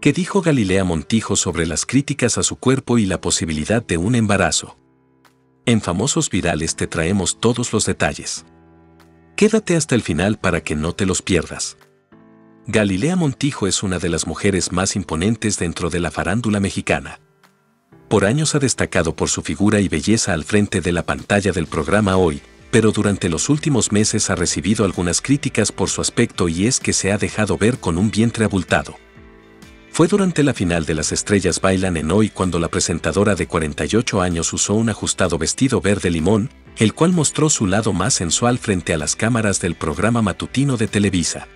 ¿Qué dijo Galilea Montijo sobre las críticas a su cuerpo y la posibilidad de un embarazo? En Famosos Virales te traemos todos los detalles. Quédate hasta el final para que no te los pierdas. Galilea Montijo es una de las mujeres más imponentes dentro de la farándula mexicana. Por años ha destacado por su figura y belleza al frente de la pantalla del programa Hoy, pero durante los últimos meses ha recibido algunas críticas por su aspecto y es que se ha dejado ver con un vientre abultado. Fue durante la final de Las Estrellas Bailan en Hoy cuando la presentadora de 48 años usó un ajustado vestido verde limón, el cual mostró su lado más sensual frente a las cámaras del programa matutino de Televisa.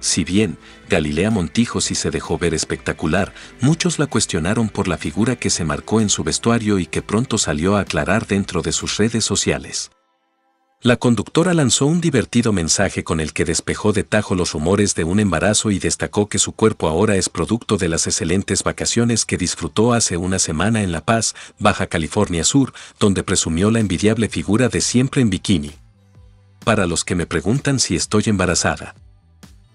Si bien Galilea Montijo sí se dejó ver espectacular, muchos la cuestionaron por la figura que se marcó en su vestuario y que pronto salió a aclarar dentro de sus redes sociales. La conductora lanzó un divertido mensaje con el que despejó de tajo los rumores de un embarazo y destacó que su cuerpo ahora es producto de las excelentes vacaciones que disfrutó hace una semana en La Paz, Baja California Sur, donde presumió la envidiable figura de siempre en bikini. Para los que me preguntan si estoy embarazada,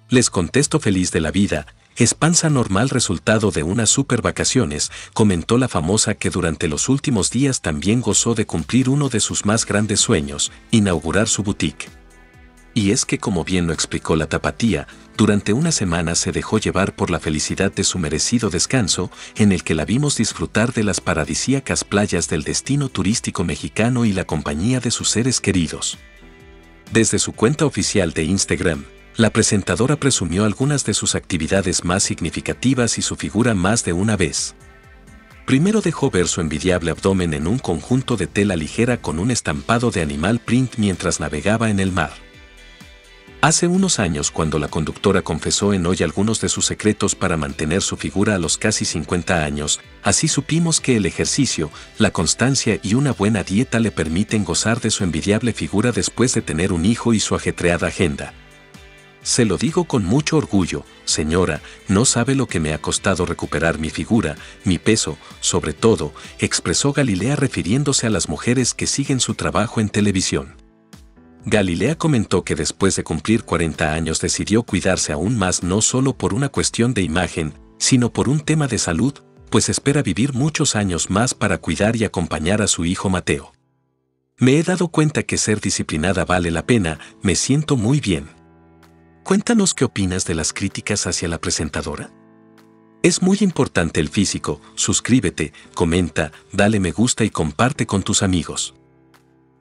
les contesto feliz de la vida, es panza normal resultado de unas super vacaciones, comentó la famosa que durante los últimos días también gozó de cumplir uno de sus más grandes sueños, inaugurar su boutique. Y es que como bien lo explicó la tapatía, durante una semana se dejó llevar por la felicidad de su merecido descanso, en el que la vimos disfrutar de las paradisíacas playas del destino turístico mexicano y la compañía de sus seres queridos. Desde su cuenta oficial de Instagram, la presentadora presumió algunas de sus actividades más significativas y su figura más de una vez. Primero dejó ver su envidiable abdomen en un conjunto de tela ligera con un estampado de animal print mientras navegaba en el mar. Hace unos años, cuando la conductora confesó en Hoy algunos de sus secretos para mantener su figura a los casi 50 años, así supimos que el ejercicio, la constancia y una buena dieta le permiten gozar de su envidiable figura después de tener un hijo y su ajetreada agenda. Se lo digo con mucho orgullo, señora, no sabe lo que me ha costado recuperar mi figura, mi peso, sobre todo, expresó Galilea refiriéndose a las mujeres que siguen su trabajo en televisión. Galilea comentó que después de cumplir 40 años decidió cuidarse aún más no solo por una cuestión de imagen, sino por un tema de salud, pues espera vivir muchos años más para cuidar y acompañar a su hijo Mateo. Me he dado cuenta que ser disciplinada vale la pena, me siento muy bien. Cuéntanos qué opinas de las críticas hacia la presentadora. Es muy importante el físico, suscríbete, comenta, dale me gusta y comparte con tus amigos.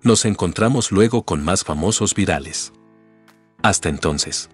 Nos encontramos luego con más famosos virales. Hasta entonces.